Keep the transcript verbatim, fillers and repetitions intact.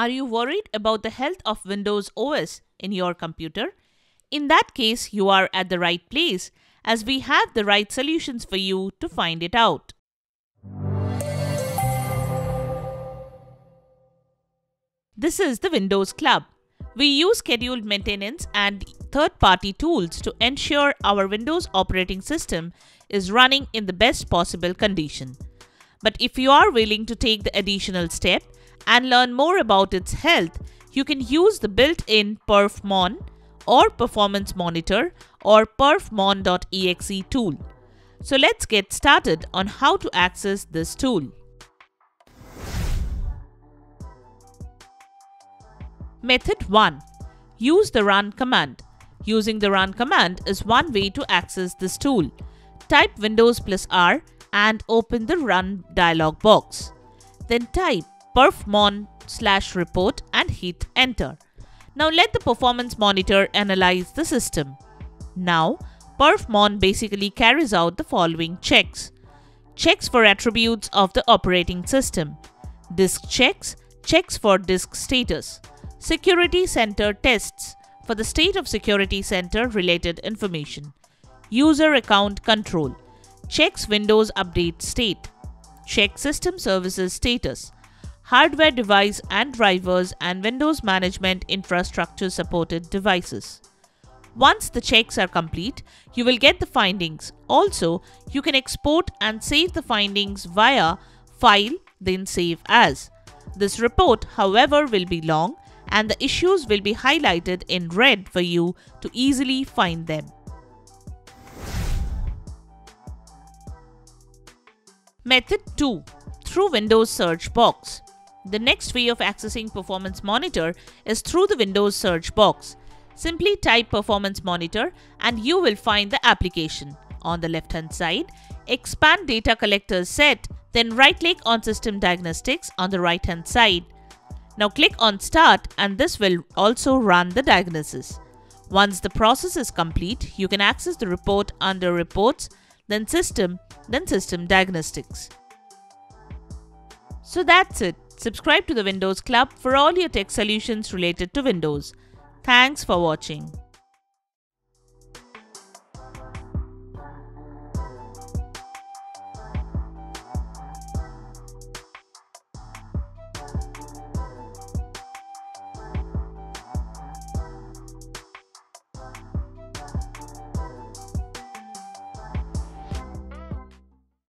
Are you worried about the health of Windows O S in your computer? In that case, you are at the right place, as we have the right solutions for you to find it out. This is the Windows Club. We use scheduled maintenance and third-party tools to ensure our Windows operating system is running in the best possible condition. But if you are willing to take the additional step and learn more about its health, you can use the built-in PerfMon or Performance Monitor or perfmon dot E X E tool. So let's get started on how to access this tool. Method one. Use the run command. Using the run command is one way to access this tool. Type Windows plus R and open the run dialog box. Then type perfmon slash report and hit enter. Now let the performance monitor analyze the system. Now perfmon basically carries out the following checks. Checks for attributes of the operating system. Disk checks, checks for disk status. Security Center tests for the state of Security Center related information. User account control. Checks Windows update state. Checks system services status. Hardware device and drivers and Windows management infrastructure supported devices. Once the checks are complete, you will get the findings. Also, you can export and save the findings via File, then Save As. This report, however, will be long, and the issues will be highlighted in red for you to easily find them. Method two. Through Windows search box. The next way of accessing Performance Monitor is through the Windows search box. Simply type Performance Monitor and you will find the application. On the left hand side, expand data collector set, then right click on System Diagnostics on the right hand side. Now click on Start and this will also run the diagnosis. Once the process is complete, you can access the report under Reports, then System, then System Diagnostics. So that's it. Subscribe to the Windows Club for all your tech solutions related to Windows. Thanks for watching.